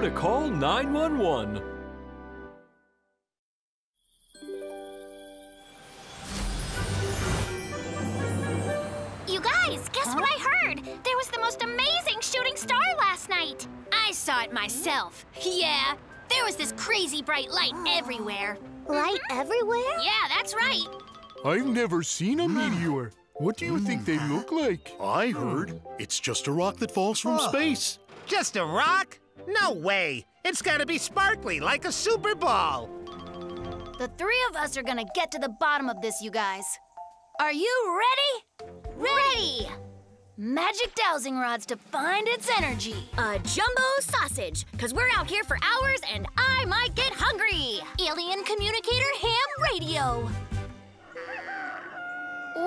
how to call 911. You guys, guess what I heard? There was the most amazing shooting star last night. I saw it myself. Yeah, there was this crazy bright light everywhere. Light everywhere? Yeah, that's right. I've never seen a meteor. What do you think they look like? I heard it's just a rock that falls from space. Just a rock? No way. It's gotta be sparkly like a super ball. The three of us are gonna get to the bottom of this, you guys. Are you ready? Ready! Magic dowsing rods to find its energy. A jumbo sausage, because we're out here for hours and I might get hungry. Alien communicator ham radio.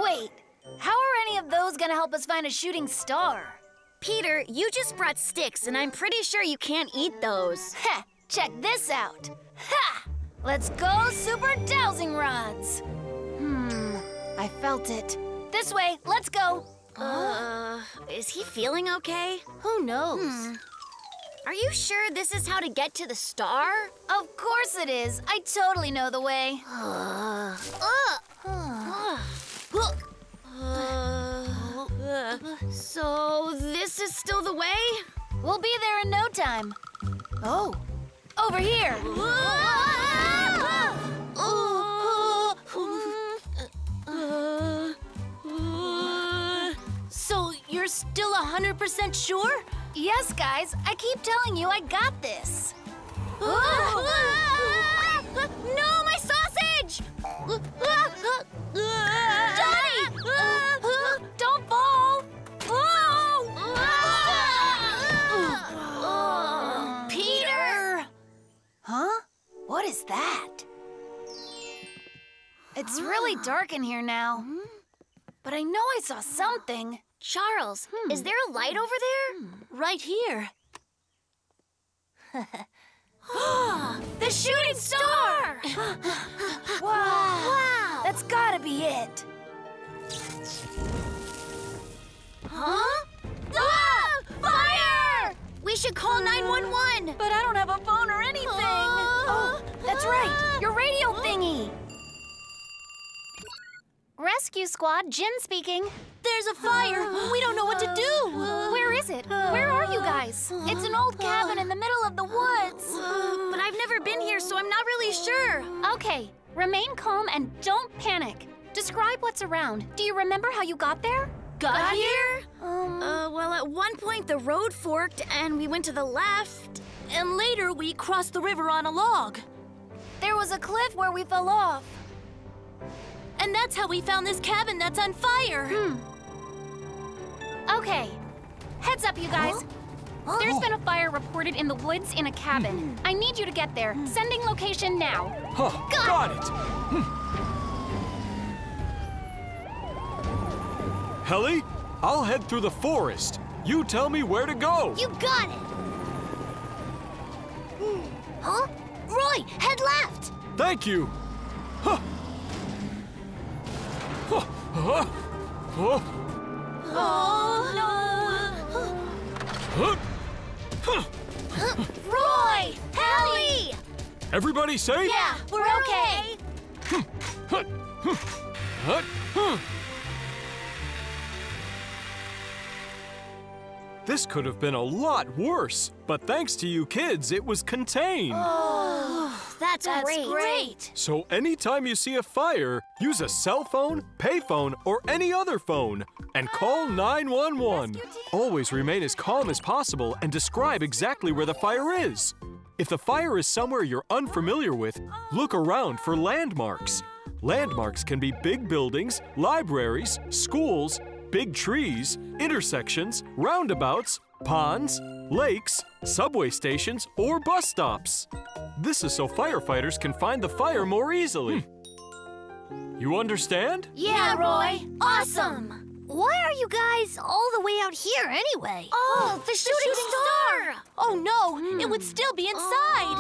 Wait. How are any of those gonna help us find a shooting star? Peter, you just brought sticks, and I'm pretty sure you can't eat those. Heh, check this out. Ha! Let's go, super dowsing rods. I felt it. This way, let's go. Is he feeling okay? Who knows? Are you sure this is how to get to the star? Of course it is. I totally know the way. So this is still the way? We'll be there in no time. Oh, over here. So you're still 100% sure? Yes, guys. I keep telling you I got this. No, my sausage! Don't fall! Peter! Huh? What is that? It's really dark in here now. But I know I saw something. Charles, is there a light over there? Right here. The shooting star! Wow! That's gotta be it. Huh? Fire! We should call 911. But I don't have a phone or anything. Oh, that's right. Your radio thingy. Rescue squad, Jin speaking. There's a fire. We don't know what to do. Where is it? Where are you guys? It's an old cabin in the middle of the woods. But I've never been here, so I'm not really sure. Okay, remain calm and don't panic. Describe what's around. Do you remember how you got there? Got here? Well, at one point the road forked and we went to the left, and later we crossed the river on a log. There was a cliff where we fell off. And that's how we found this cabin that's on fire. Okay. Heads up, you guys. There's been a fire reported in the woods in a cabin. I need you to get there. Sending location now. Got it! Helly, I'll head through the forest. You tell me where to go. You got it. Roy, head left. Thank you. Roy! Helly! Everybody safe? Yeah, we're okay. This could have been a lot worse, but thanks to you kids, it was contained. That's great. So anytime you see a fire, use a cell phone, payphone, or any other phone, and call 911. Always remain as calm as possible and describe exactly where the fire is. If the fire is somewhere you're unfamiliar with, look around for landmarks. Landmarks can be big buildings, libraries, schools, big trees, intersections, roundabouts, ponds, lakes, subway stations, or bus stops. This is so firefighters can find the fire more easily. You understand? Yeah, Roy. Awesome. Why are you guys all the way out here anyway? Oh, the shooting star! Oh no, it would still be inside.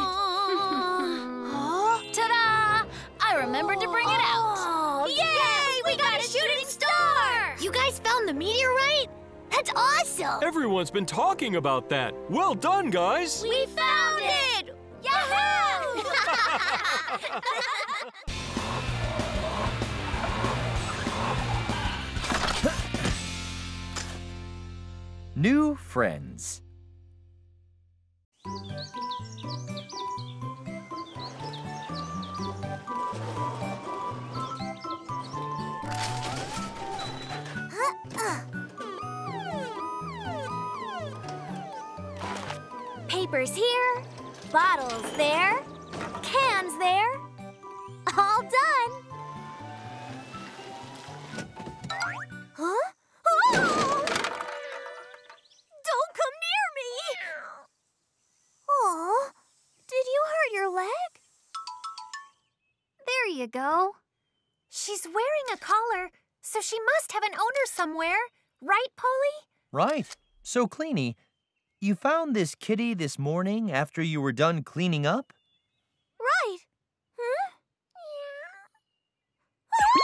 Ta-da! I remembered to bring it out. Yay, we got a shooting star! You guys found the meteorite? That's awesome! Everyone's been talking about that. Well done, guys! We found New friends. Papers here, bottles there, cans there. All done. Huh? Oh! Don't come near me! Oh, did you hurt your leg? There you go. She's wearing a collar, so she must have an owner somewhere. Right, Polly? Right. So, Cleanie, you found this kitty this morning after you were done cleaning up? Right. Huh?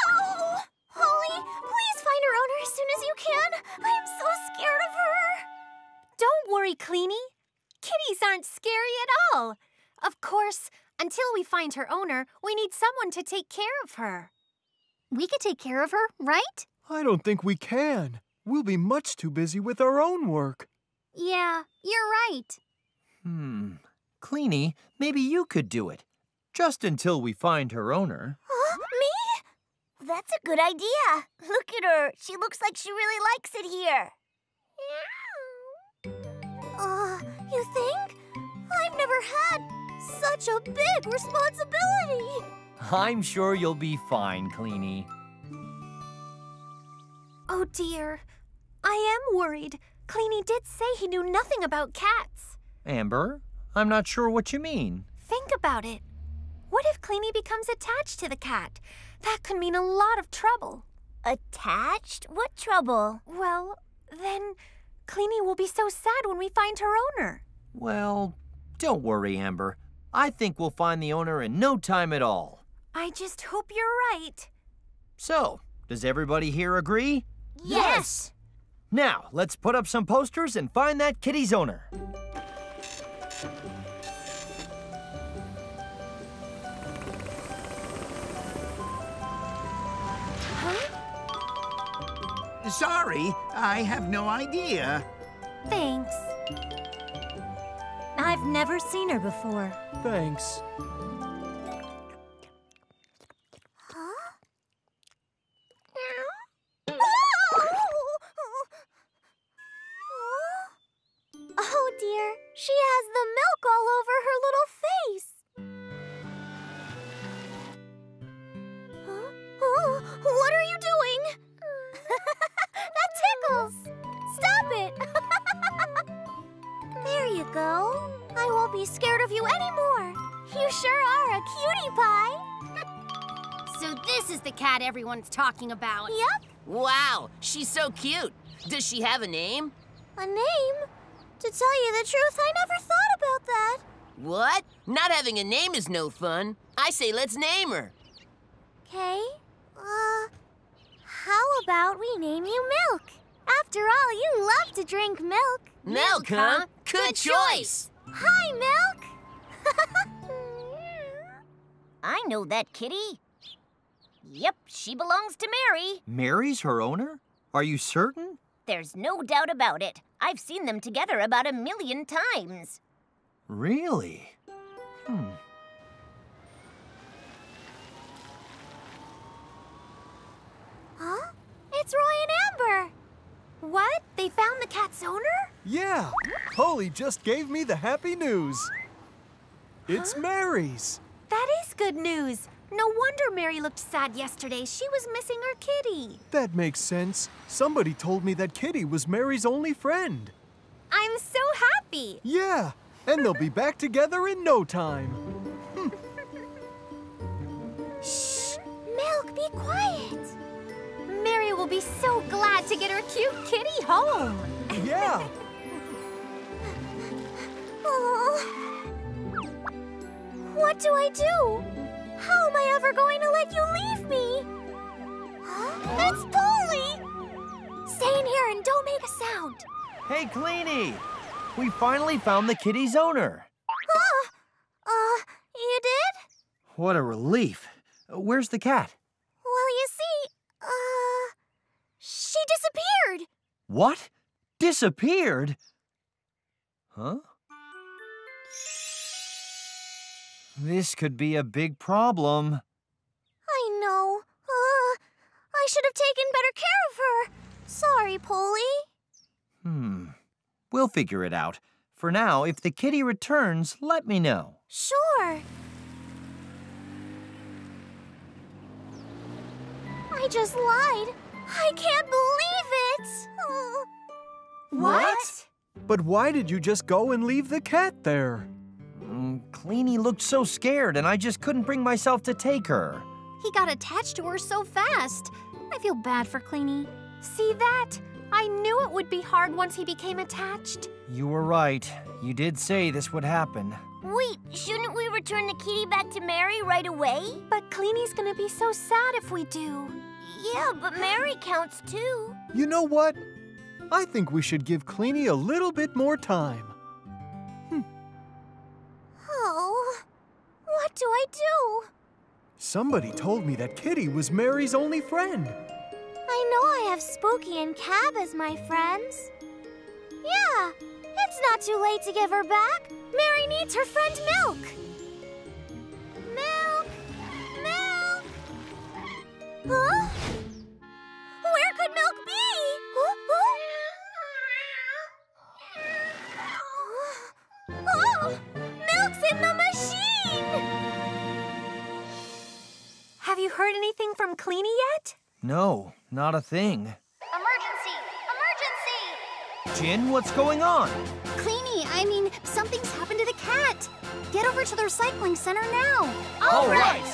Oh! Holly, please find her owner as soon as you can. I am so scared of her. Don't worry, Cleanie. Kitties aren't scary at all. Of course, until we find her owner, we need someone to take care of her. We could take care of her, right? I don't think we can. We'll be much too busy with our own work. Yeah, you're right. Cleanie, maybe you could do it. Just until we find her owner. Huh? Me? That's a good idea. Look at her. She looks like she really likes it here. You think? I've never had such a big responsibility. I'm sure you'll be fine, Cleanie. Oh, dear. I am worried. Cleanie did say he knew nothing about cats. Amber, I'm not sure what you mean. Think about it. What if Cleanie becomes attached to the cat? That could mean a lot of trouble. Attached? What trouble? Well, then Cleanie will be so sad when we find her owner. Well, don't worry, Amber. I think we'll find the owner in no time at all. I just hope you're right. So, does everybody here agree? Yes! Now, let's put up some posters and find that kitty's owner. Huh? Sorry, I have no idea. Thanks. I've never seen her before. Thanks. She has the milk all over her little face. Huh? Oh, what are you doing? That tickles. Stop it. There you go. I won't be scared of you anymore. You sure are a cutie pie. So this is the cat everyone's talking about. Yep. Wow, she's so cute. Does she have a name? A name? To tell you the truth, I never thought about that. What? Not having a name is no fun. I say let's name her. Okay. How about we name you Milk? After all, you love to drink milk. Milk, huh? Good choice. Hi, Milk. I know that kitty. Yep, she belongs to Mary. Mary's her owner? Are you certain? There's no doubt about it. I've seen them together about 1,000,000 times. Really? Huh? It's Roy and Amber. What? They found the cat's owner? Yeah. Holly just gave me the happy news. It's Mary's. That is good news. No wonder Mary looked sad yesterday. She was missing her kitty. That makes sense. Somebody told me that kitty was Mary's only friend. I'm so happy. Yeah, and they'll be back together in no time. Shh, Milk, be quiet. Mary will be so glad to get her cute kitty home. Yeah. Oh. What do I do? How am I ever going to let you leave me? Huh? That's Polly! Stay in here and don't make a sound. Hey, Cleanie! We finally found the kitty's owner. You did? What a relief. Where's the cat? Well, you see, she disappeared. What? Disappeared? Huh? This could be a big problem. I know. I should have taken better care of her. Sorry, Polly. We'll figure it out. For now, if the kitty returns, let me know. Sure. I just lied. I can't believe it. What? But why did you just go and leave the cat there? Cleanie looked so scared, and I just couldn't bring myself to take her. He got attached to her so fast. I feel bad for Cleanie. See that? I knew it would be hard once he became attached. You were right. You did say this would happen. Wait, shouldn't we return the kitty back to Mary right away? But Cleanie's gonna be so sad if we do. Yeah, but Mary counts too. You know what? I think we should give Cleanie a little bit more time. Oh, what do I do? Somebody told me that Kitty was Mary's only friend. I know I have Spooky and Cab as my friends. Yeah, it's not too late to give her back. Mary needs her friend Milk. Milk! Milk! Huh? Where could Milk be? Huh? Huh? Oh! Milk's in the machine! Have you heard anything from Cleanie yet? No, not a thing. Emergency! Emergency! Jin, what's going on? Cleanie, something's happened to the cat. Get over to the recycling center now. All right.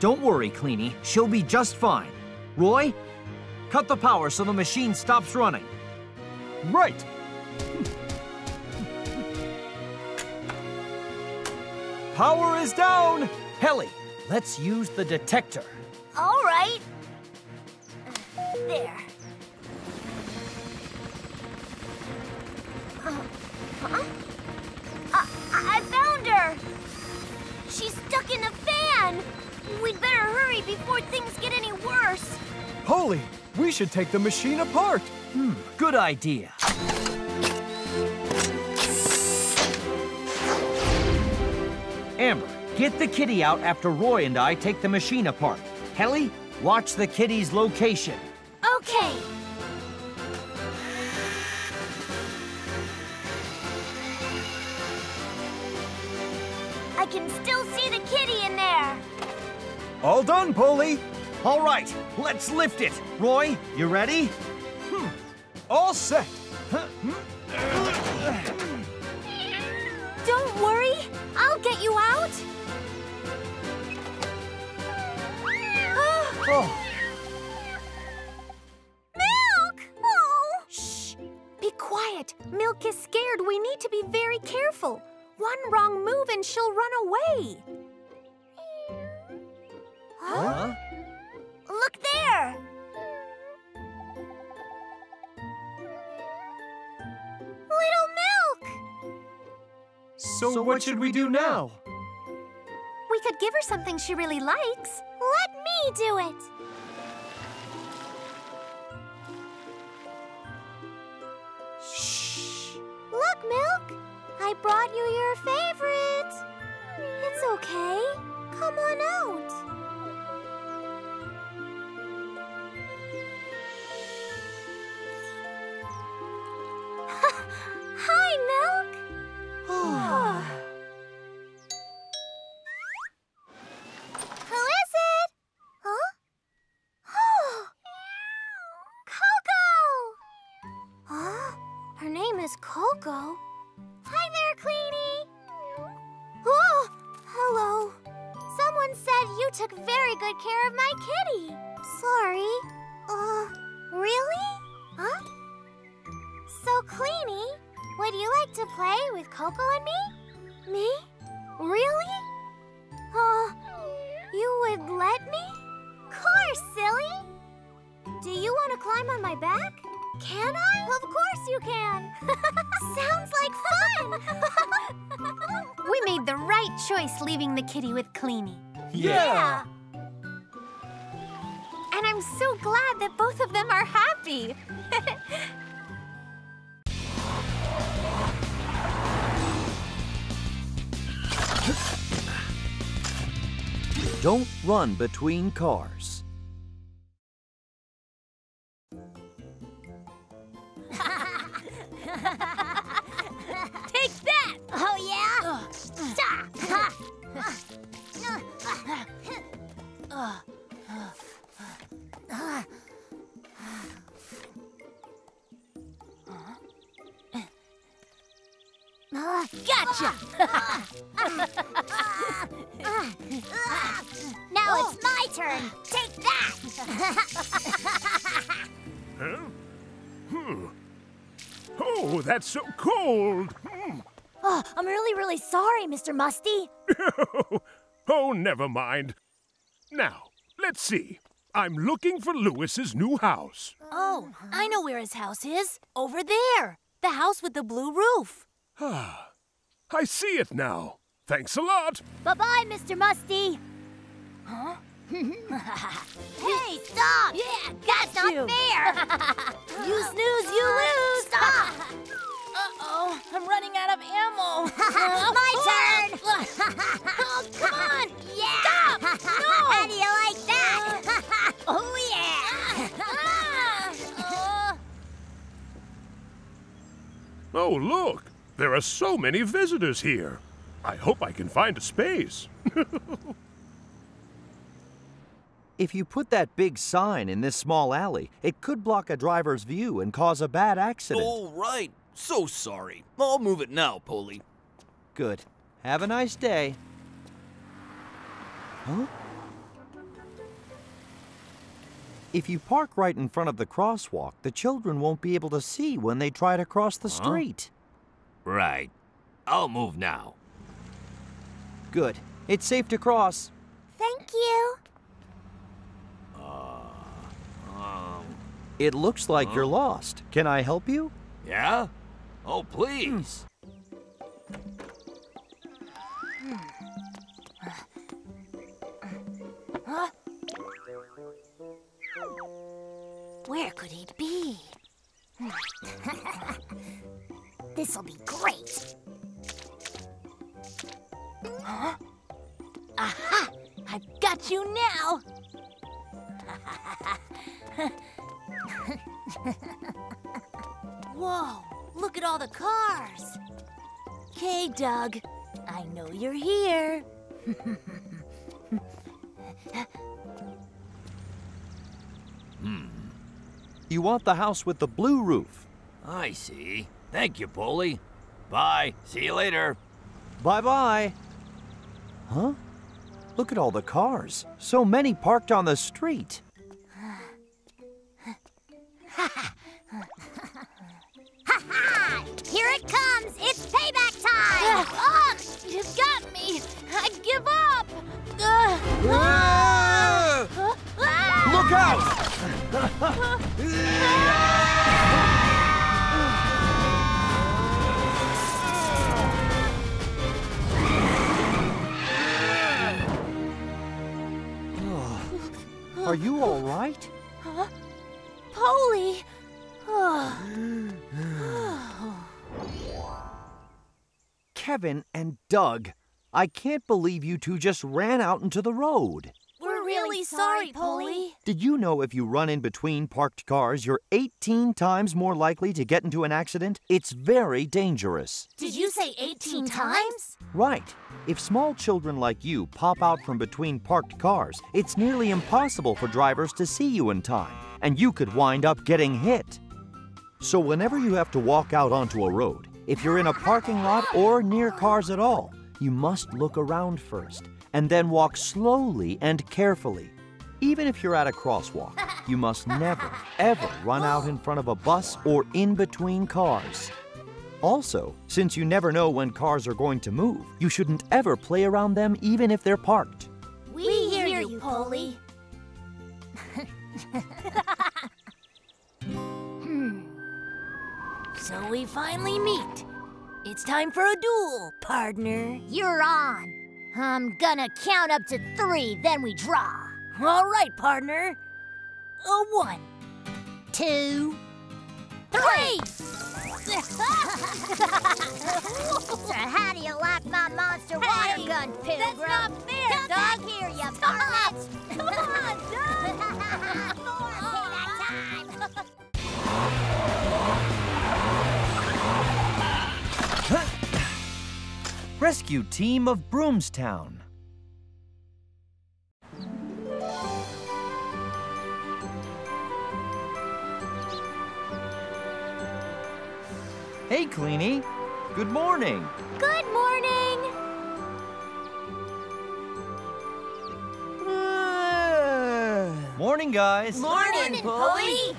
Don't worry, Cleanie. She'll be just fine. Roy, cut the power so the machine stops running. Right. Power is down. Helly, let's use the detector. All right. There. Huh? I found her. She's stuck in a fan. We'd better hurry before things get any worse. Holy, we should take the machine apart. Good idea. Amber, get the kitty out after Roy and I take the machine apart. Helly, watch the kitty's location. Okay. I can still see the kitty in there. All done, Polly. All right, let's lift it. Roy, you ready? All set. Don't worry, I'll get you out. Milk! Oh! Shh, be quiet. Milk is scared. We need to be very careful. One wrong move and she'll run away. Huh? Look there! Little Milk! So what should we do now? We could give her something she really likes. Let me do it! Shh! Look, Milk! I I brought you your favorite. It's okay. Come on out. Hi, Milk. Oh. Who is it? Huh? Oh. Coco. Huh? Her name is Coco. Hi there, Queenie. Oh, hello. Someone said you took very good care of my kitty. Sorry. Really? Huh? So, Queenie, would you like to play with Coco and me? Me? Really? You would let me? Of course, silly. Do you want to climb on my back? Can I? Of course you can. Sounds like fun. We made the right choice leaving the kitty with Queenie. Yeah. And I'm so glad that both of them are happy. Don't run between cars. Take that! Oh, yeah? Gotcha! Now it's my turn! Take that! Huh? Hmm. Oh, that's so cold. Mm. Oh, I'm really sorry, Mr. Musty. Oh, never mind. Now, let's see. I'm looking for Lewis's new house. Oh, I know where his house is. Over there. The house with the blue roof. Ah, I see it now. Thanks a lot. Bye-bye, Mr. Musty. Huh? Hey, stop! Yeah, that's not fair! You snooze, you lose! Stop! Uh-oh, I'm running out of ammo! My turn! Oh, come on! Yeah! Stop! No! How do you like that? Oh, yeah! Oh, look! There are so many visitors here. I hope I can find a space. If you put that big sign in this small alley, it could block a driver's view and cause a bad accident. Oh, right. So sorry. I'll move it now, Polly. Good. Have a nice day. Huh? If you park right in front of the crosswalk, the children won't be able to see when they try to cross the street. Right. I'll move now. Good. It's safe to cross. Thank you. It looks like you're lost. Can I help you? Yeah? Oh, please. Huh? Where could he be? This'll be great. Huh? Aha! I've got you now! Whoa, look at all the cars. Hey, Doug, I know you're here. You want the house with the blue roof. I see. Thank you, Polly. Bye. See you later. Bye-bye. Huh? Look at all the cars. So many parked on the street. Ha-ha! Here it comes! It's payback time! Oh, you've got me! I give up! Look out! Are you all right? Huh? Polly! Kevin and Doug. I can't believe you two just ran out into the road. We're really sorry, Polly. Did you know if you run in between parked cars, you're 18 times more likely to get into an accident? It's very dangerous. Did you say 18 times? Right. If small children like you pop out from between parked cars, it's nearly impossible for drivers to see you in time, and you could wind up getting hit. So whenever you have to walk out onto a road, if you're in a parking lot or near cars at all, you must look around first, and then walk slowly and carefully. Even if you're at a crosswalk, you must never, ever run out in front of a bus or in between cars. Also, since you never know when cars are going to move, you shouldn't ever play around them even if they're parked. We hear you, Polly. So we finally meet. It's time for a duel, partner. You're on. I'm gonna count up to 3, then we draw. All right, partner. 1, 2, 3! So how do you like my monster water gun, Pilgrim? That's not fair, Doug. Come back here, you puppets! Come on, Doug! More payback time! Rescue team of Broomstown. Hey, Cleanie. Good morning. Good morning. Morning, guys. Morning, Polly.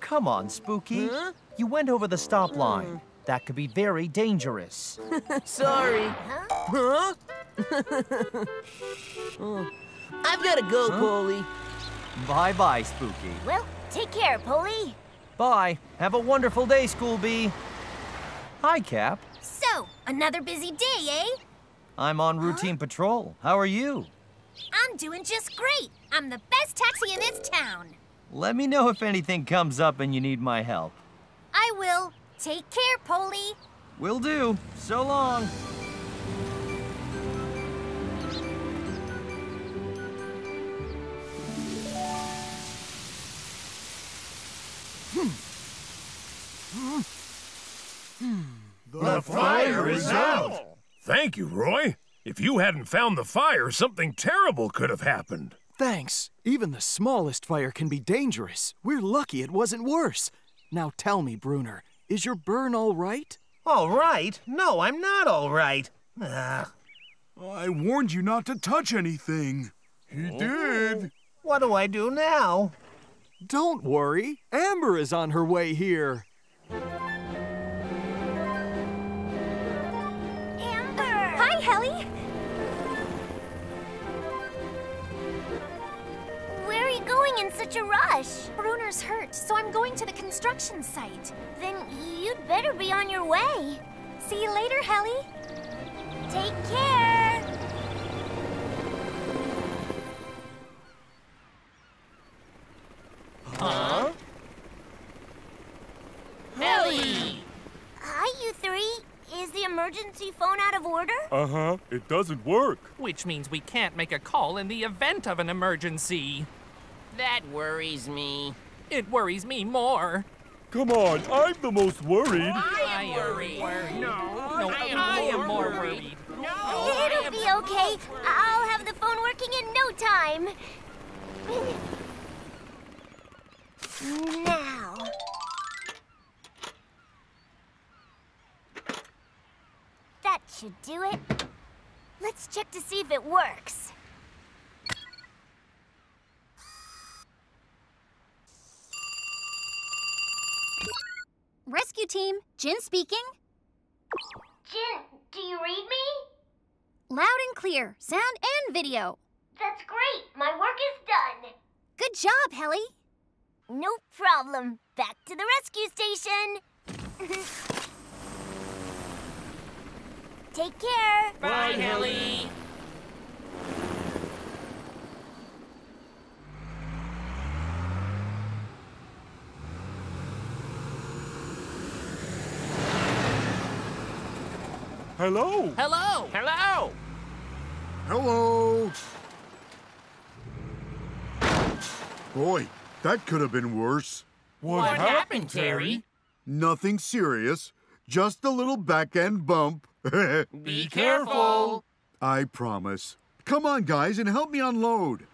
Come on, Spooky. Huh? You went over the stop line. That could be very dangerous. Sorry. Huh? Oh. I've got to go, Polly. Bye-bye, Spooky. Well, take care, Polly. Bye. Have a wonderful day, School Bee. Hi, Cap. So, another busy day, eh? I'm on routine patrol. How are you? I'm doing just great. I'm the best taxi in this town. Let me know if anything comes up and you need my help. I will. Take care, Polly. Will do. So long. The fire is out! Thank you, Roy. If you hadn't found the fire, something terrible could have happened. Thanks. Even the smallest fire can be dangerous. We're lucky it wasn't worse. Now tell me, Bruner. Is your burn all right? All right? No, I'm not all right. I warned you not to touch anything. He did. What do I do now? Don't worry. Amber is on her way here. Amber! Hi, Helly. Going in such a rush? Bruner's hurt, so I'm going to the construction site. Then you'd better be on your way. See you later, Helly. Take care. Huh? Helly! Hi, you three. Is the emergency phone out of order? Uh-huh. It doesn't work. Which means we can't make a call in the event of an emergency. That worries me. It worries me more. Come on, I'm the most worried. I am worried. No, I am more worried. No, it'll be okay. I'll have the phone working in no time. Now. That should do it. Let's check to see if it works. Rescue team, Jin speaking. Jin, do you read me? Loud and clear, sound and video. That's great. My work is done. Good job, Helly. No problem. Back to the rescue station. Take care. Bye, Helly. Hello. Hello. Hello. Hello. Boy, that could have been worse. What happened, Terry? Nothing serious. Just a little back-end bump. Be careful. I promise. Come on, guys, and help me unload.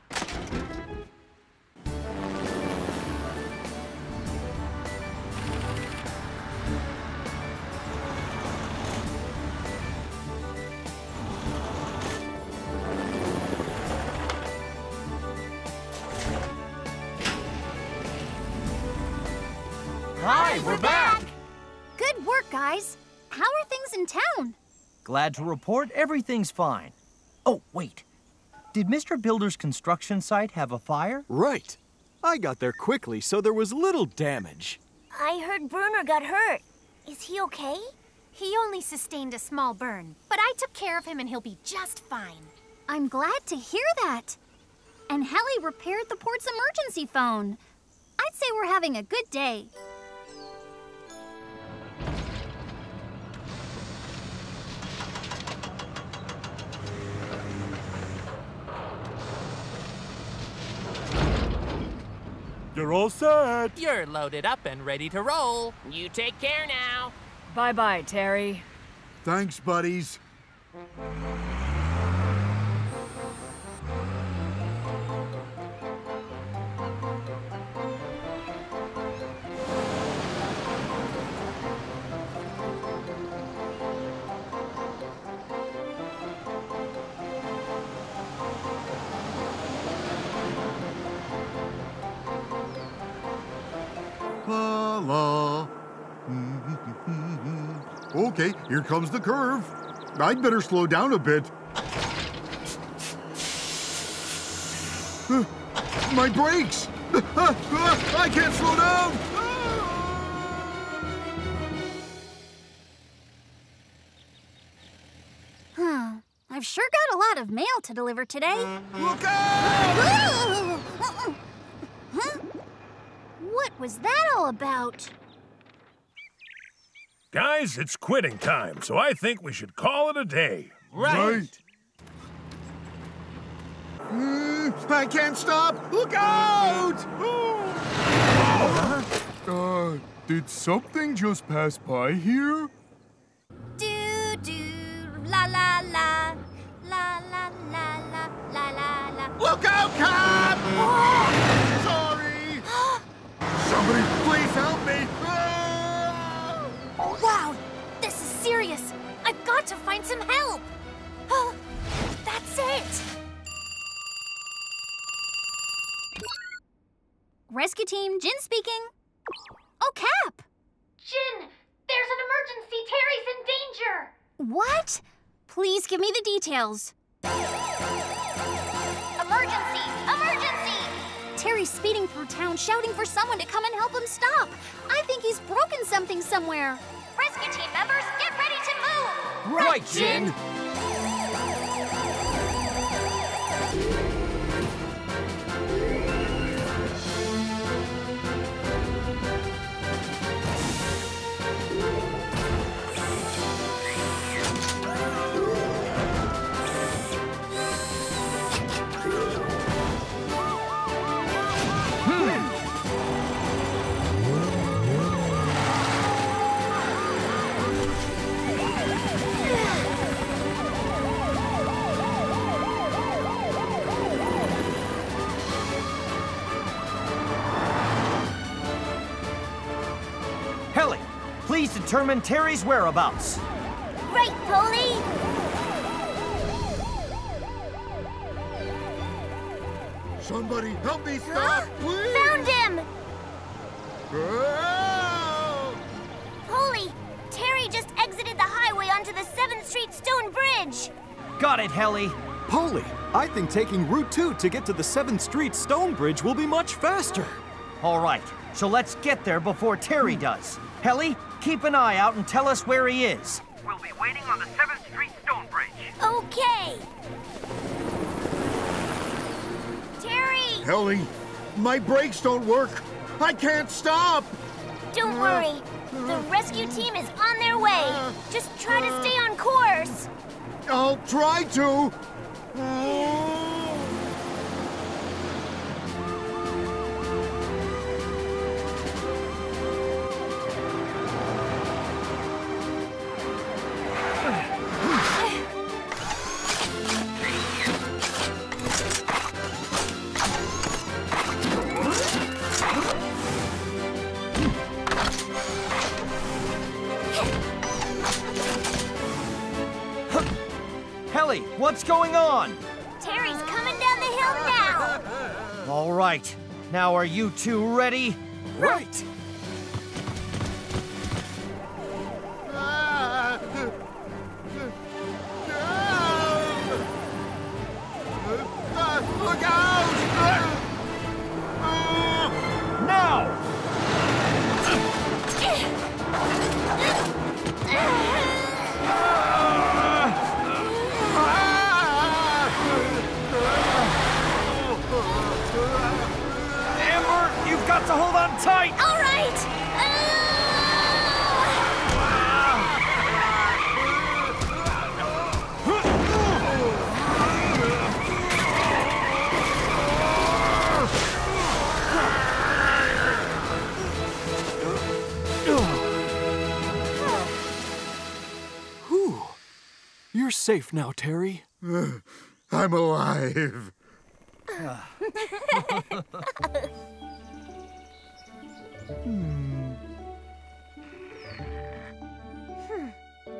Hi, we're back! Good work, guys. How are things in town? Glad to report everything's fine. Oh, wait. Did Mr. Builder's construction site have a fire? Right. I got there quickly, so there was little damage. I heard Bruner got hurt. Is he okay? He only sustained a small burn, but I took care of him and he'll be just fine. I'm glad to hear that. And Helly repaired the port's emergency phone. I'd say we're having a good day. You're all set. You're loaded up and ready to roll. You take care now. Bye-bye, Terry. Thanks, buddies. Okay, here comes the curve. I'd better slow down a bit. My brakes! I can't slow down! Huh. I've sure got a lot of mail to deliver today. Look out! Huh? What was that all about? Guys, it's quitting time, so I think we should call it a day. Right. I can't stop. Look out! Oh. Did something just pass by here? Do do la la la la la la la la la la. Look out, cop! Oh. Sorry. Somebody, please help me. Wow, this is serious. I've got to find some help. Oh, that's it. Rescue team, Jin speaking. Oh, Cap. Jin, there's an emergency. Terry's in danger. What? Please give me the details. Emergency, emergency. Terry's speeding through town, shouting for someone to come and help him stop. I think he's broken something somewhere. Rescue team members, get ready to move! Right, Jin! Determine Terry's whereabouts. Right, Polly. Somebody help me stop, please. Found him. Oh! Polly, Terry just exited the highway onto the 7th Street Stone Bridge. Got it, Helly. Polly, I think taking Route 2 to get to the 7th Street Stone Bridge will be much faster. All right, so let's get there before Terry does. Helly, keep an eye out and tell us where he is. We'll be waiting on the 7th Street Stone Bridge. Okay. Terry! Helly, my brakes don't work. I can't stop. Don't worry. The rescue team is on their way. Just try to stay on course. I'll try to. Helly, what's going on? Terry's coming down the hill now. All right. Now are you two ready? Right. Look out! Now! To hold on tight. All right. Whew. You're safe now, Terry. I'm alive.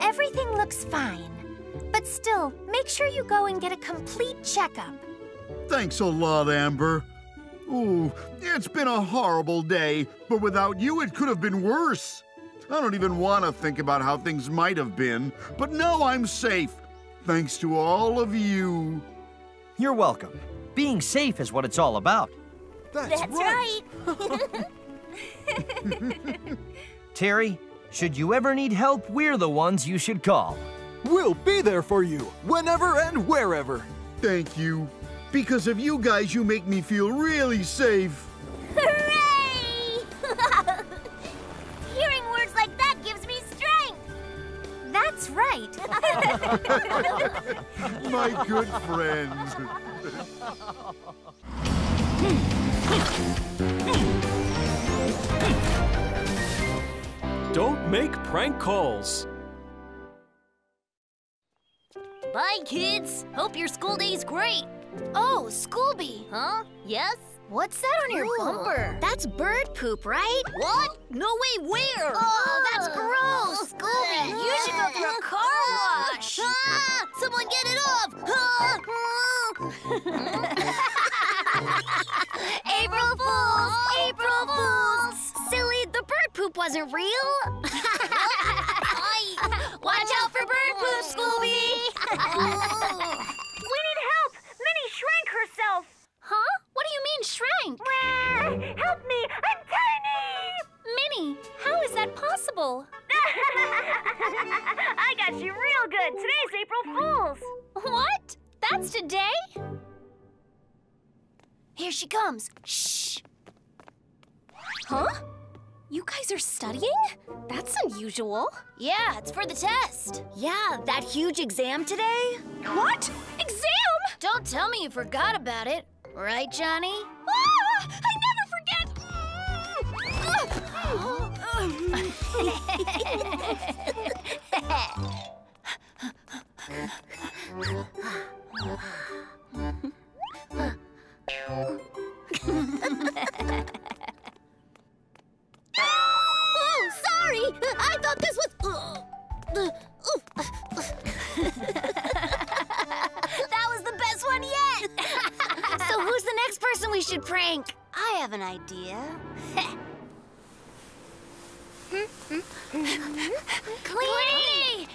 Everything looks fine. But still, make sure you go and get a complete checkup. Thanks a lot, Amber. Ooh, it's been a horrible day, but without you it could have been worse. I don't even want to think about how things might have been, but now I'm safe. Thanks to all of you. You're welcome. Being safe is what it's all about. That's right. Terry, should you ever need help, we're the ones you should call. We'll be there for you, whenever and wherever. Thank you. Because of you guys, you make me feel really safe. Hooray! Hearing words like that gives me strength. That's right. My good friends. Don't make prank calls. Bye, kids. Hope your school day's great. Oh, School Bee. Huh? Yes? What's that on your bumper? That's bird poop, right? What? No way, where? Oh, that's gross. School Bee, you should go through a car wash. Ah, someone get it off. April Fools! April Fools! Silly, the bird poop wasn't real. Watch out for bird poop, Scooby! We need help! Minnie shrank herself! Huh? What do you mean shrank? Help me! I'm tiny! Minnie, how is that possible? I got you real good! Today's April Fools! What? That's today? Here she comes. Shh. Huh? You guys are studying? That's unusual. Yeah, it's for the test. Yeah, that huge exam today. What? Exam? Don't tell me you forgot about it. Right, Johnny? Ah! I never forget! Oh, sorry! I thought this was... That was the best one yet! So who's the next person we should prank? I have an idea. Cleanie!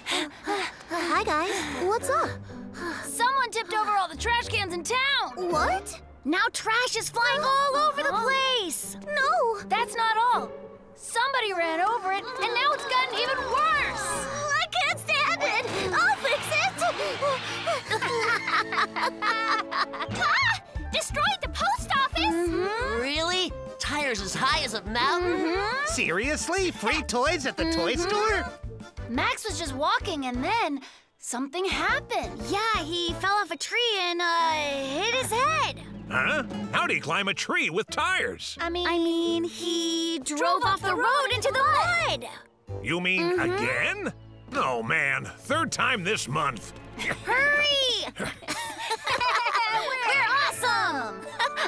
Hi, guys. What's up? Someone tipped over all the trash cans in town! What? Now trash is flying all over the place! No! That's not all. Somebody ran over it, and now it's gotten even worse! I can't stand it! I'll fix it! Destroyed the post office! Really? Tires as high as a mountain? Seriously? Free toys at the toy store? Max was just walking, and then Something happened. Yeah, he fell off a tree and, hit his head. Huh? How'd he climb a tree with tires? I mean he drove off the road into the mud. You mean again? Oh, man, third time this month. Hurry! We're awesome!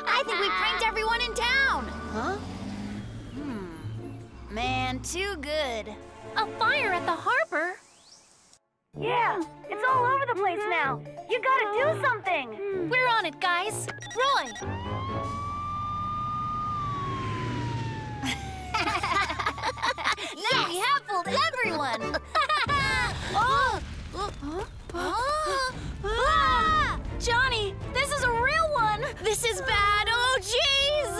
I think we pranked everyone in town. Huh? Man, too good. A fire at the harbor? Yeah, it's all over the place now. You gotta do something. We're on it, guys. Roy! Now we have fooled everyone. Oh! Ah! Johnny, this is a real one. This is bad. Oh, jeez.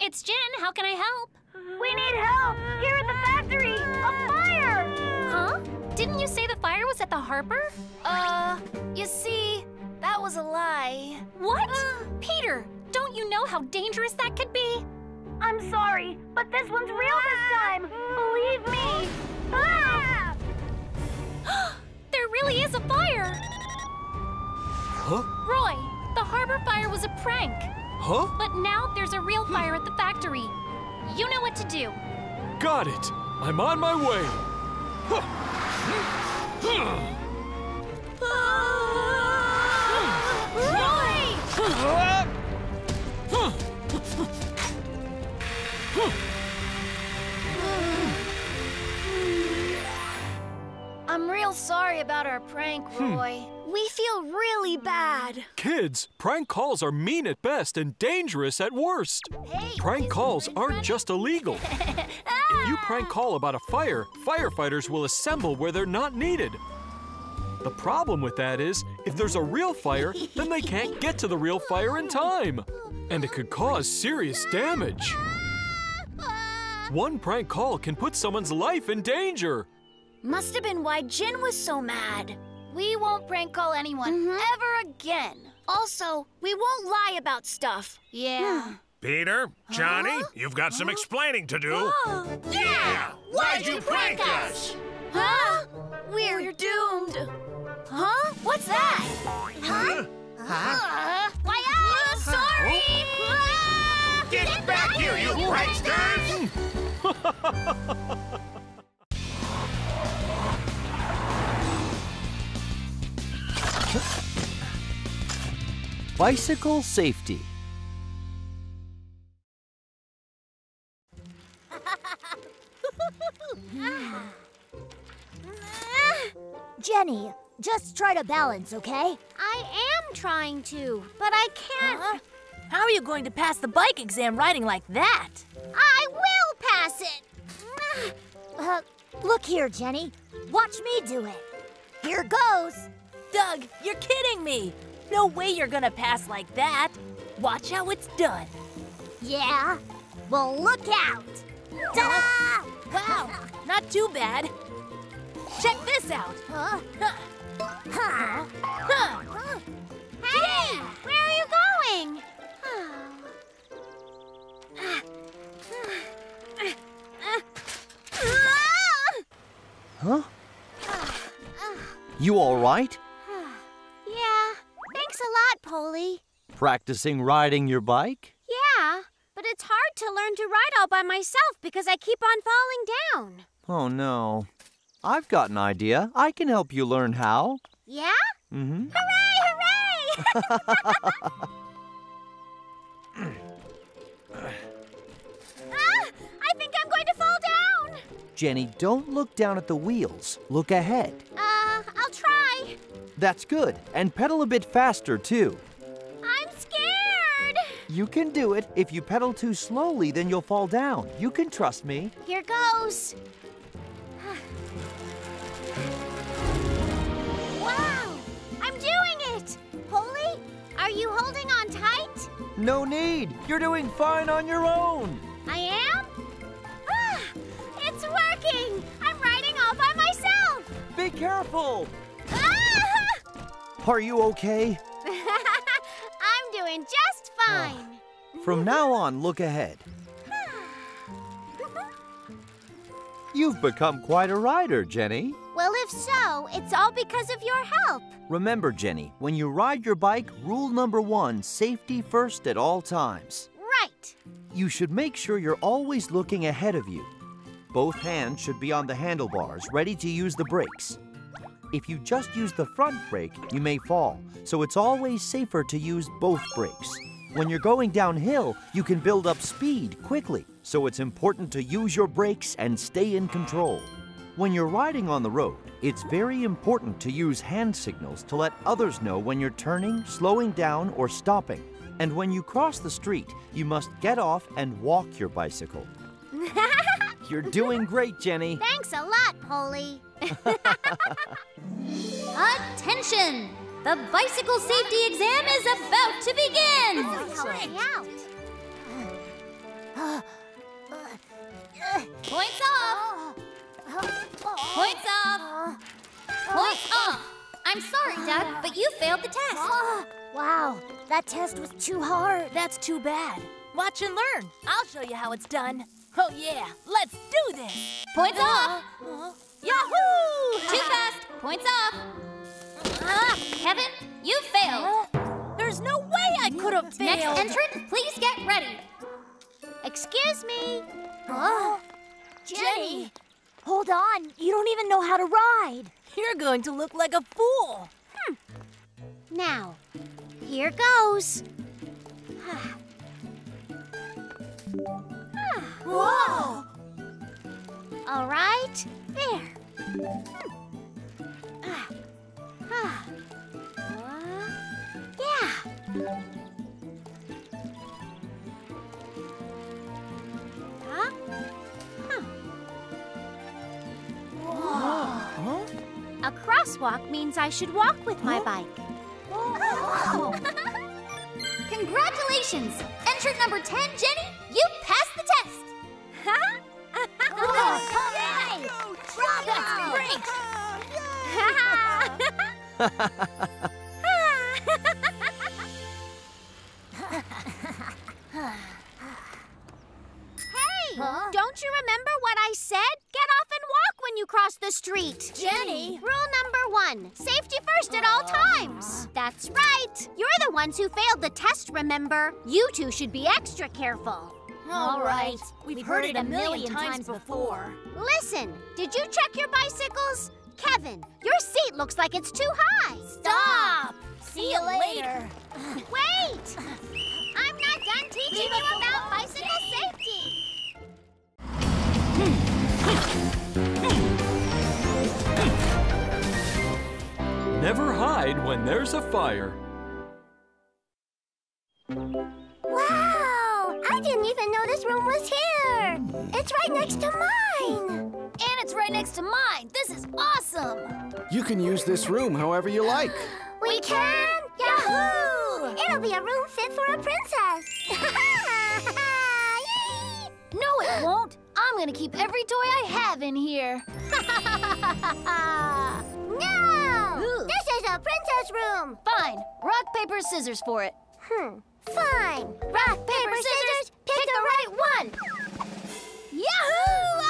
It's Jin. How can I help? We need help! Here at the factory! A fire! Huh? Didn't you say the fire was at the harbor? You see, that was a lie. What? Peter, don't you know how dangerous that could be? I'm sorry, but this one's real this time! Believe me! Ah! There really is a fire! Huh? Roy, the harbor fire was a prank. Huh? But now there's a real fire at the factory. You know what to do. Got it. I'm on my way. I'm real sorry about our prank, Roy. We feel really bad. Kids, prank calls are mean at best and dangerous at worst. Hey, prank calls aren't just illegal. If you prank call about a fire, firefighters will assemble where they're not needed. The problem with that is, if there's a real fire, then they can't get to the real fire in time. And it could cause serious damage. One prank call can put someone's life in danger. Must have been why Jin was so mad. We won't prank call anyone ever again. Also, we won't lie about stuff. Yeah. Peter, Johnny, you've got some explaining to do. Yeah! Why'd you prank us? Huh? We're doomed. Huh? What's that? Huh? Why, I'm sorry! Get back here, you pranksters! Bicycle safety. Jenny, just try to balance, okay? I am trying to, but I can't. How are you going to pass the bike exam riding like that? I will pass it. Look here, Jenny. Watch me do it. Here goes. Doug, you're kidding me! No way you're gonna pass like that! Watch how it's done! Yeah? Well, look out! Ta-da! Wow, not too bad! Check this out! Hey! Yeah. Where are you going? Huh? You all right? A lot, Polly. Practicing riding your bike? Yeah, but it's hard to learn to ride all by myself because I keep on falling down. Oh, no. I've got an idea. I can help you learn how. Yeah? Hooray, hooray! I think I'm going to fall down! Jenny, don't look down at the wheels. Look ahead. I'll try. That's good. And pedal a bit faster, too. I'm scared! You can do it. If you pedal too slowly, then you'll fall down. You can trust me. Here goes. Wow! I'm doing it! Polly, are you holding on tight? No need. You're doing fine on your own. I am? Ah, it's working! I'm riding all by myself! Be careful! Are you okay? I'm doing just fine. From now on, look ahead. You've become quite a rider, Jenny. Well, if so, it's all because of your help. Remember, Jenny, when you ride your bike, rule number 1, safety first at all times. Right. You should make sure you're always looking ahead of you. Both hands should be on the handlebars, ready to use the brakes. If you just use the front brake, you may fall, so it's always safer to use both brakes. When you're going downhill, you can build up speed quickly, so it's important to use your brakes and stay in control. When you're riding on the road, it's very important to use hand signals to let others know when you're turning, slowing down, or stopping. And when you cross the street, you must get off and walk your bicycle. You're doing great, Jenny. Thanks a lot, Polly. Attention! The bicycle safety exam is about to begin! Points off! Points off! Points off! I'm sorry, Dad, but you failed the test. Wow, that test was too hard. That's too bad. Watch and learn. I'll show you how it's done. Oh, yeah, let's do this! Points off! Yahoo! Too fast! Points off! Kevin, you failed! There's no way I could have failed! Next entrant, please get ready! Excuse me! Jenny! Hold on, you don't even know how to ride! You're going to look like a fool! Now, here goes! Whoa! All right, there. Yeah. Whoa. A crosswalk means I should walk with my bike. Whoa. Congratulations! Entrant number 10, Jenny, you passed the test! Huh? That's great! Hey! Huh? Don't you remember what I said? Get off and walk when you cross the street! Jenny! Rule number 1, safety first at all times! That's right! You're the ones who failed the test, remember? You two should be extra careful. All right. We've heard it a million times before. Listen, did you check your bicycles? Kevin, your seat looks like it's too high. Stop! See you later. Wait! I'm not done teaching you about bicycle safety. Never hide when there's a fire. Wow! I didn't even know this room was here! It's right next to mine! And it's right next to mine! This is awesome! You can use this room however you like. We can? Yahoo! It'll be a room fit for a princess! No, it won't! I'm gonna keep every toy I have in here! No! Ooh. This is a princess room! Fine! Rock, paper, scissors for it. Fine! Rock, paper, scissors, pick the right one! Yahoo! I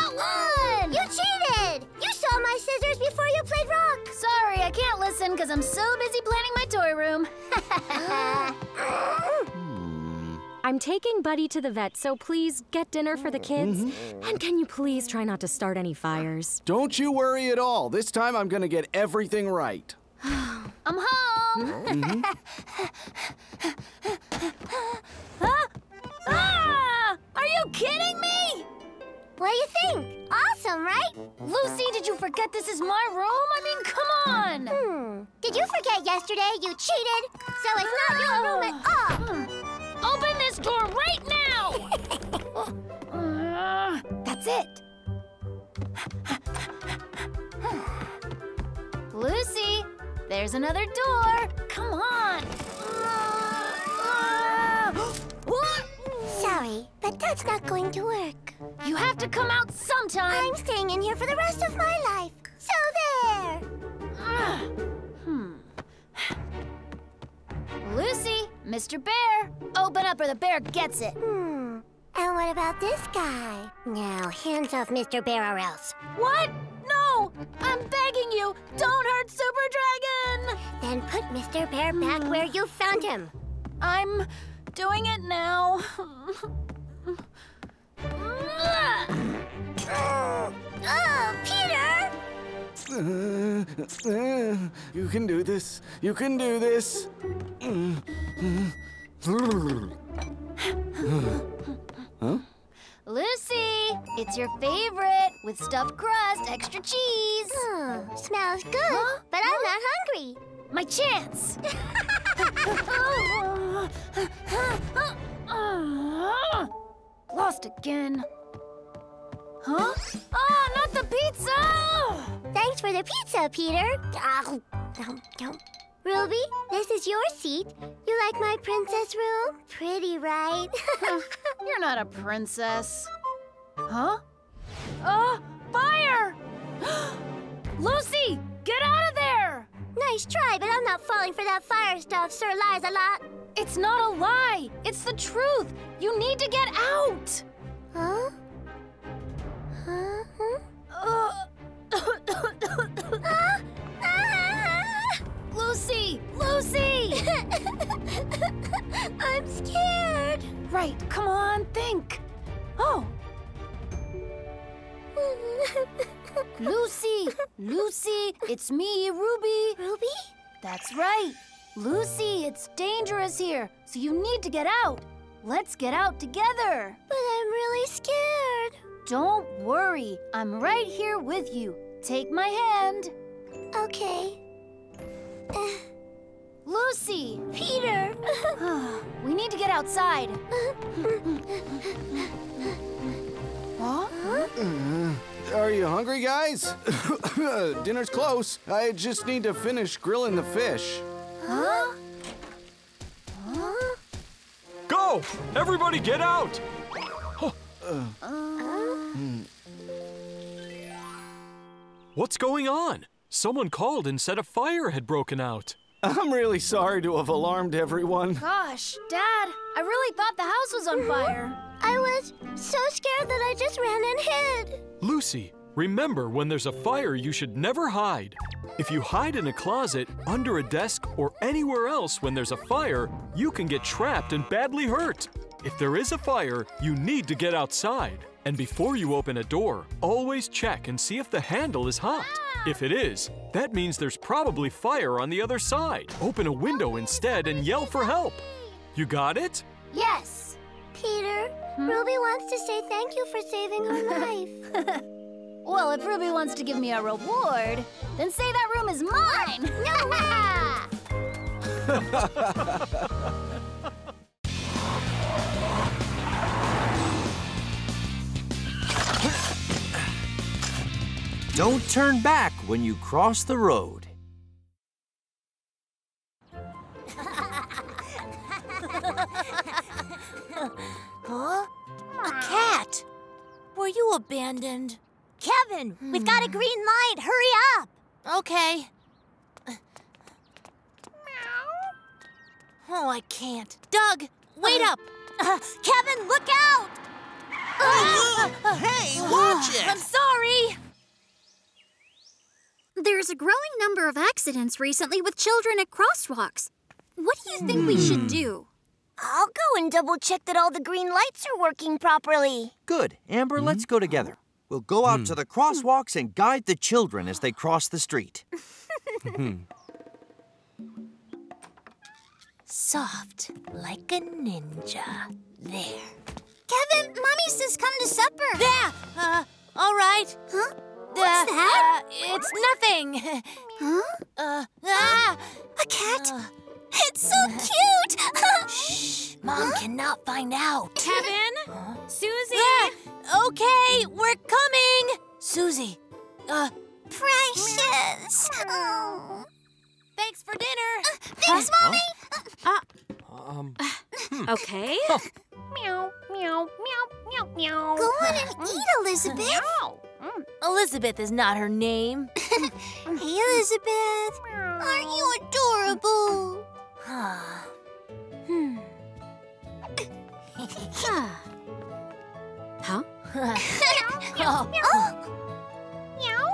won! You cheated! You saw my scissors before you played rock! Sorry, I can't listen because I'm so busy planning my toy room. I'm taking Buddy to the vet, so please get dinner for the kids. And can you please try not to start any fires? Don't you worry at all. This time I'm gonna get everything right. I'm home! Are you kidding me? What do you think? Awesome, right? Lucy, did you forget this is my room? I mean, come on! Did you forget yesterday you cheated? So it's not your room at all! Open this door right now! That's it! Lucy! There's another door. Come on. Sorry, but that's not going to work. You have to come out sometime. I'm staying in here for the rest of my life. So there. Lucy, Mr. Bear, open up or the bear gets it. And what about this guy? Now, hands off Mr. Bear or else. What? No! I'm begging you, don't hurt Super Dragon! Then put Mr. Bear back where you found him. I'm doing it now. Oh, Peter! You can do this. You can do this. Huh? Lucy, it's your favorite with stuffed crust, extra cheese. Oh, smells good, huh? But I'm not hungry. My chance. Lost again. Huh? Oh, not the pizza! Thanks for the pizza, Peter. Ruby, this is your seat. You like my princess room? Pretty, right? You're not a princess. Huh? Fire! Lucy, get out of there! Nice try, but I'm not falling for that fire stuff. Sir lies a lot. It's not a lie. It's the truth. You need to get out. Huh? Lucy! Lucy! I'm scared. Right, come on, think. Oh. Lucy! Lucy, it's me, Ruby. Ruby? That's right. Lucy, it's dangerous here, so you need to get out. Let's get out together. But I'm really scared. Don't worry. I'm right here with you. Take my hand. Okay. Lucy! Peter! We need to get outside. Huh? Are you hungry, guys? Dinner's close. I just need to finish grilling the fish. Huh? Huh? Go! Everybody get out! What's going on? Someone called and said a fire had broken out. I'm really sorry to have alarmed everyone. Gosh, Dad, I really thought the house was on fire. I was so scared that I just ran and hid. Lucy, remember, when there's a fire, you should never hide. If you hide in a closet, under a desk, or anywhere else when there's a fire, you can get trapped and badly hurt. If there is a fire, you need to get outside. And before you open a door, always check and see if the handle is hot. If it is, that means there's probably fire on the other side. Open a window instead and yell for help. You got it? Yes. Peter, Ruby wants to say thank you for saving her life. Well, if Ruby wants to give me a reward, then say that room is mine. No way! Don't turn back when you cross the road. Huh? A cat? Were you abandoned? Kevin, we've got a green light. Hurry up. Okay. Oh, I can't. Doug, wait up. Kevin, look out. Hey, watch it. I'm sorry. There's a growing number of accidents recently with children at crosswalks. What do you think we should do? I'll go and double-check that all the green lights are working properly. Good. Amber, let's go together. We'll go out to the crosswalks and guide the children as they cross the street. Soft like a ninja. There. Kevin, Mommy says come to supper. There! All right. Huh? What's that? It's nothing. Huh? A cat? It's so cute! Shh! Mom cannot find out. Kevin? Susie? Okay, we're coming! Susie, Precious! Thanks for dinner! Thanks, Mommy! Okay. Meow, meow, meow, meow, meow. Go on and eat, Elizabeth. Meow. Elizabeth is not her name. Hey, Elizabeth. Aren't you adorable? Huh? Meow, meow, meow.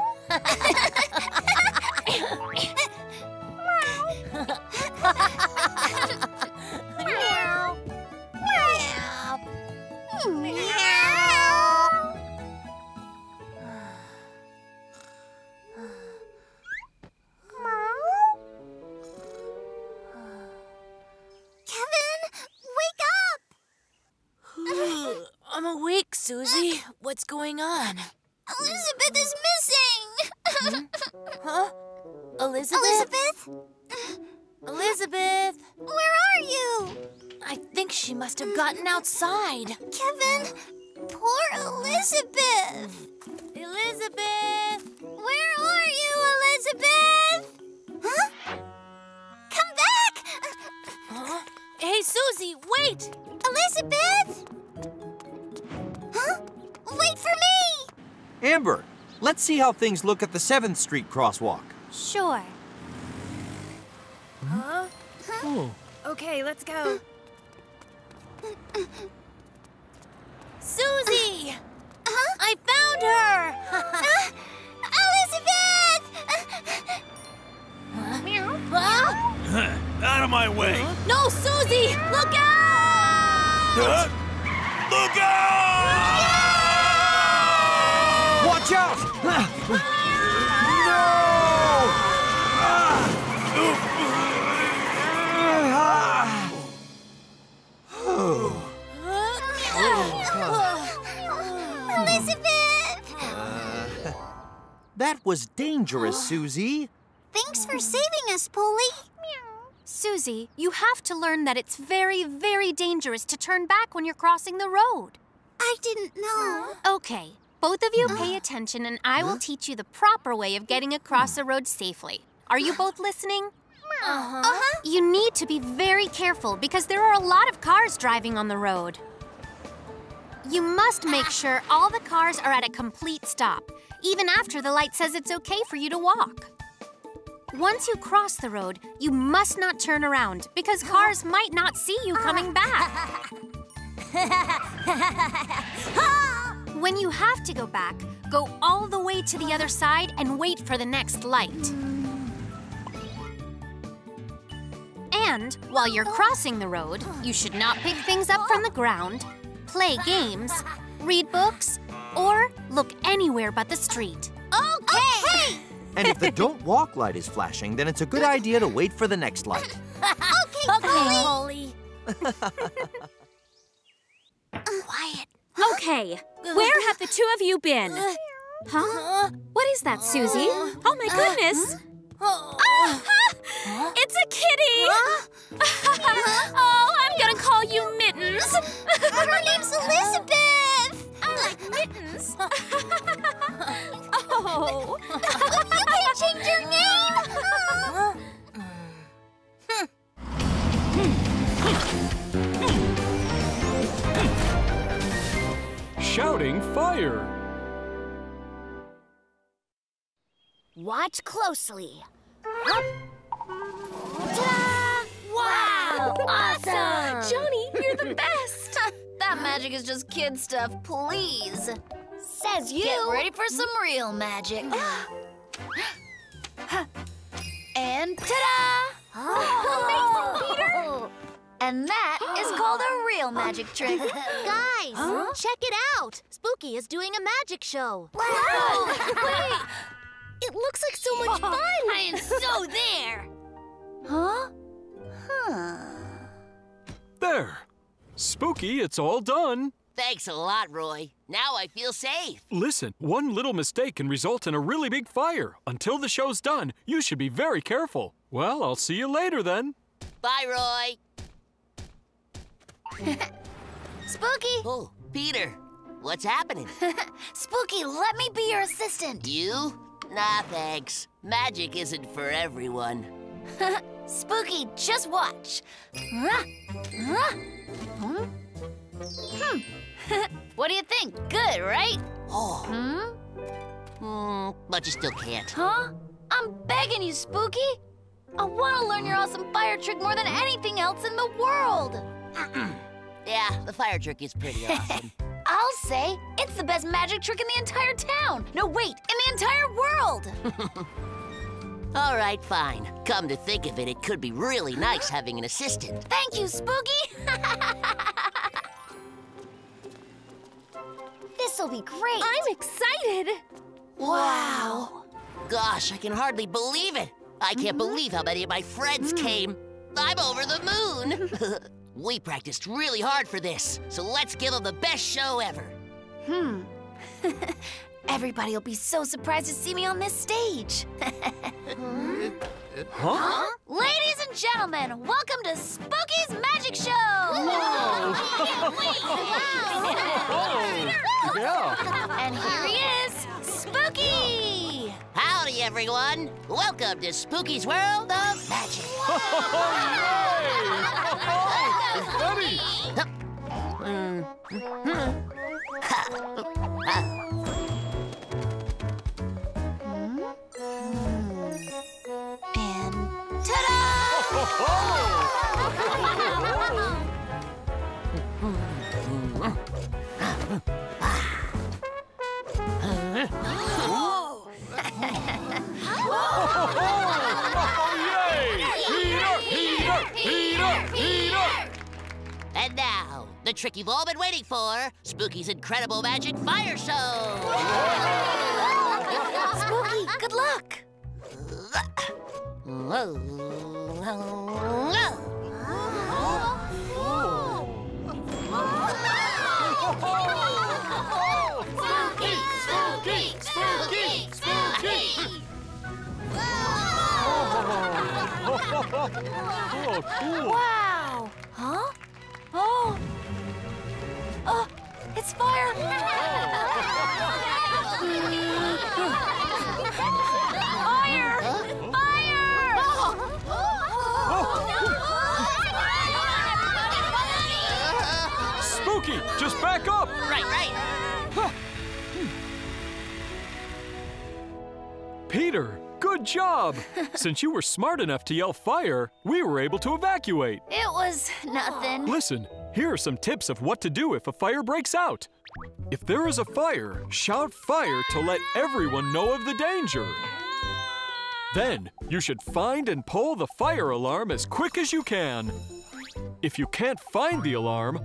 Meow. Meow. Meow. Kevin, wake up! I'm awake, Susie. What's going on? Elizabeth is missing! Huh? Elizabeth? Elizabeth? Elizabeth! Where are you? I think she must have gotten outside. Kevin, poor Elizabeth! Elizabeth! Where are you, Elizabeth? Huh? Come back! Huh? Hey, Susie, wait! Elizabeth! Huh? Wait for me! Amber, let's see how things look at the 7th Street crosswalk. Sure. Huh? Oh. Okay, let's go. Susie! Huh? I found her! Elizabeth! Huh? Meow. Huh? Out of my way! No, Susie! Look out! Look out! Yeah! Watch out! No! Elizabeth! That was dangerous, Susie. Thanks for saving us, Polly. Susie, you have to learn that it's very, very dangerous to turn back when you're crossing the road. I didn't know. Okay, both of you pay attention and I will teach you the proper way of getting across the road safely. Are you both listening? You need to be very careful because there are a lot of cars driving on the road. You must make sure all the cars are at a complete stop, even after the light says it's okay for you to walk. Once you cross the road, you must not turn around because cars might not see you coming back. When you have to go back, go all the way to the other side and wait for the next light. And while you're crossing the road, you should not pick things up from the ground, play games, read books, or look anywhere but the street. Okay! And if the don't walk light is flashing, then it's a good idea to wait for the next light. Okay, Polly. Quiet. Okay, where have the two of you been? Huh? What is that, Susie? Oh my goodness! Oh, it's a kitty! Oh, I'm gonna call you Mittens. Her name's Elizabeth. I like mittens. Oh! You can't change your name! Shouting fire! Watch closely. Hop. Ta-da! Wow! Awesome! Johnny, you're the best! That magic is just kid stuff, please. Says you. Get ready for some real magic. And ta-da! Oh. Amazing, Peter! And that is called a real magic trick. Guys, check it out. Spooky is doing a magic show. Wow! Wait! It looks like so much fun! I am so there! Huh? There! Spooky, it's all done. Thanks a lot, Roy. Now I feel safe. Listen, one little mistake can result in a really big fire. Until the show's done, you should be very careful. Well, I'll see you later then. Bye, Roy. Spooky! Oh, Peter, what's happening? Spooky, let me be your assistant. You? Nah, thanks. Magic isn't for everyone. Spooky, just watch. What do you think? Good, right? But you still can't. Huh? I'm begging you, Spooky. I want to learn your awesome fire trick more than anything else in the world. Yeah, the fire trick is pretty awesome. I'll say it's the best magic trick in the entire town. No, wait, in the entire world. All right, fine. Come to think of it, it could be really nice having an assistant. Thank you, Spooky. This'll be great. I'm excited. Wow. Gosh, I can hardly believe it. I can't believe how many of my friends came. I'm over the moon. We practiced really hard for this, so let's give them the best show ever. Everybody will be so surprised to see me on this stage. Ladies and gentlemen, welcome to Spooky's Magic Show! And here he is, Spooky! Howdy, everyone! Welcome to Spooky's World of Magic! And now, the trick you've all been waiting for, Spooky's Incredible Magic Fire Show! Spooky, good luck! Spooky! Oh, cool. Wow! Huh? Oh! Oh! It's fire! Fire! Fire! Spooky! Just back up! Right! Peter! Good job! Since you were smart enough to yell fire, we were able to evacuate. It was nothing. Listen, here are some tips of what to do if a fire breaks out. If there is a fire, shout fire to let everyone know of the danger. Then, you should find and pull the fire alarm as quick as you can. If you can't find the alarm,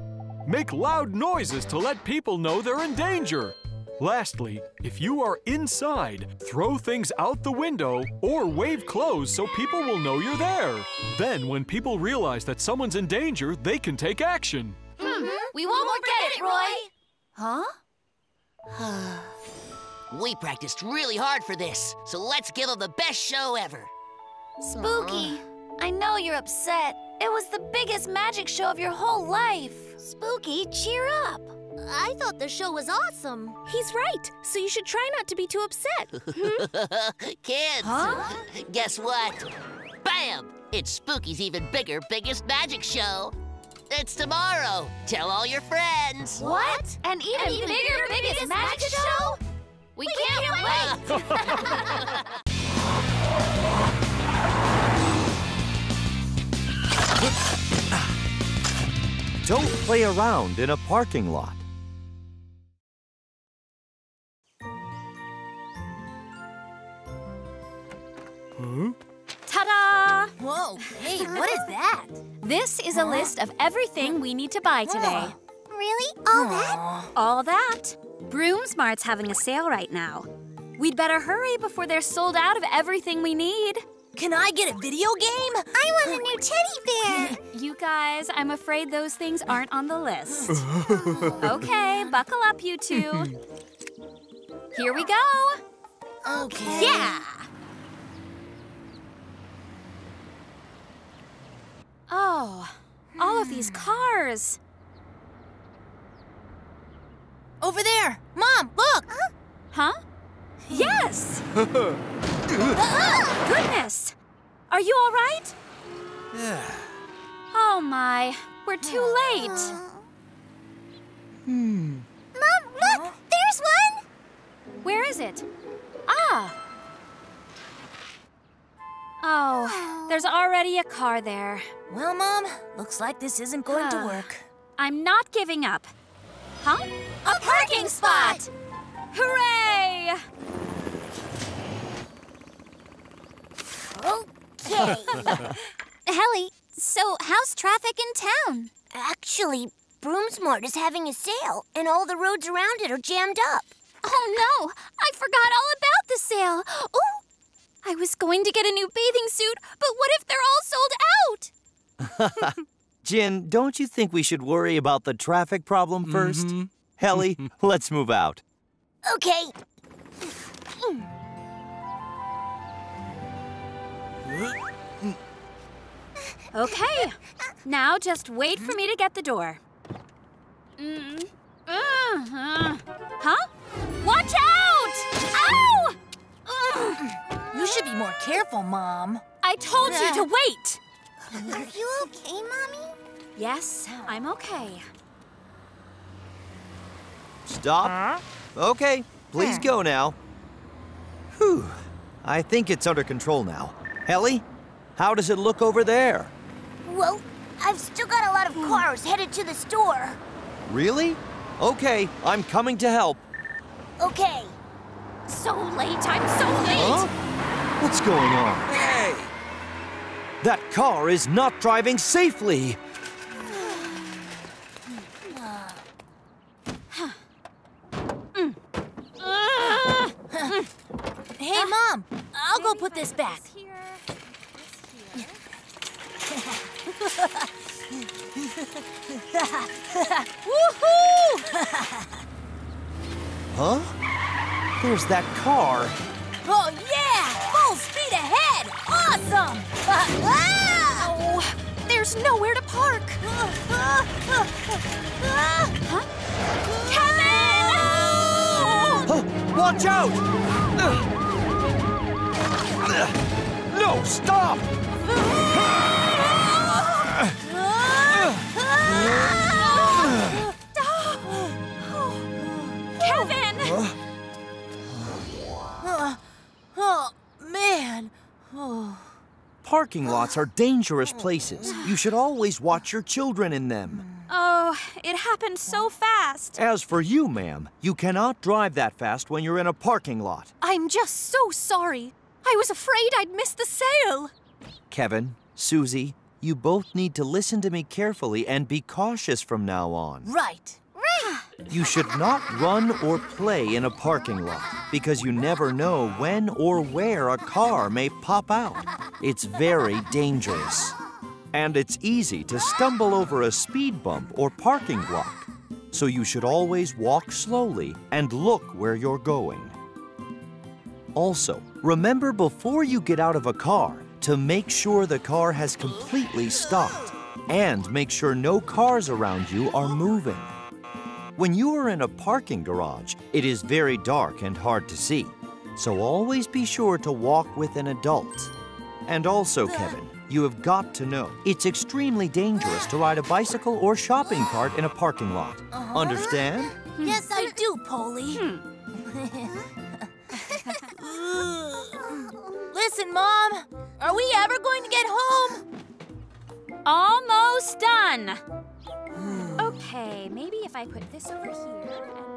make loud noises to let people know they're in danger. Lastly, if you are inside, throw things out the window or wave clothes so people will know you're there. Then, when people realize that someone's in danger, they can take action. We won't forget it, Roy! Huh? We practiced really hard for this, so let's give them the best show ever. Spooky, I know you're upset. It was the biggest magic show of your whole life. Spooky, cheer up. I thought the show was awesome. He's right, so you should try not to be too upset. Kids, guess what? Bam! It's Spooky's even bigger, biggest magic show. It's tomorrow. Tell all your friends. What? An even bigger, biggest magic show? We can't wait. Don't play around in a parking lot. Ta-da! Whoa, hey, what is that? This is a list of everything we need to buy today. Really? All that? All that. Broomsmart's having a sale right now. We'd better hurry before they're sold out of everything we need. Can I get a video game? I want a new teddy bear. You guys, I'm afraid those things aren't on the list. Okay, buckle up, you two. Here we go. Okay. Yeah! Oh, all of these cars. Over there! Mom, look! Huh? Yes! Goodness! Are you all right? Oh, my. We're too late. Mom, look! There's one! Where is it? Ah! Oh, there's already a car there. Well, Mom, looks like this isn't going to work. I'm not giving up. Huh? A parking spot! Hooray! Okay. Helly, so how's traffic in town? Actually, Broomsmart is having a sale, and all the roads around it are jammed up. Oh, no! I forgot all about the sale! Ooh! I was going to get a new bathing suit, but what if they're all sold out? Jin, don't you think we should worry about the traffic problem first? Helly, let's move out. Okay. Okay. Now just wait for me to get the door. Huh? Watch out! Ow! You should be more careful, Mom. I told you to wait! Are you okay, Mommy? Yes, I'm okay. Stop. Okay, please go now. Whew. I think it's under control now. Helly, how does it look over there? Well, I've still got a lot of cars headed to the store. Really? Okay, I'm coming to help. Okay. So late, I'm so late! Huh? What's going on? Hey! That car is not driving safely! Hey, Mom! I'll go put this back. Woohoo! Huh? There's that car. Oh, yeah! Full speed ahead! Awesome! Oh, there's nowhere to park. Huh? Kevin! Oh, watch out! No, stop! Kevin! Oh, man. Oh. Parking lots are dangerous places. You should always watch your children in them. Oh, it happened so fast. As for you, ma'am, you cannot drive that fast when you're in a parking lot. I'm just so sorry. I was afraid I'd miss the sale. Kevin, Susie, you both need to listen to me carefully and be cautious from now on. Right. You should not run or play in a parking lot because you never know when or where a car may pop out. It's very dangerous. And it's easy to stumble over a speed bump or parking block. So you should always walk slowly and look where you're going. Also, remember before you get out of a car to make sure the car has completely stopped and make sure no cars around you are moving. When you are in a parking garage, it is very dark and hard to see. So always be sure to walk with an adult. And also, Kevin, you have got to know, it's extremely dangerous to ride a bicycle or shopping cart in a parking lot. Understand? Yes, I do, Polly. Listen, Mom, are we ever going to get home? Almost done. Okay, maybe if I put this over here and...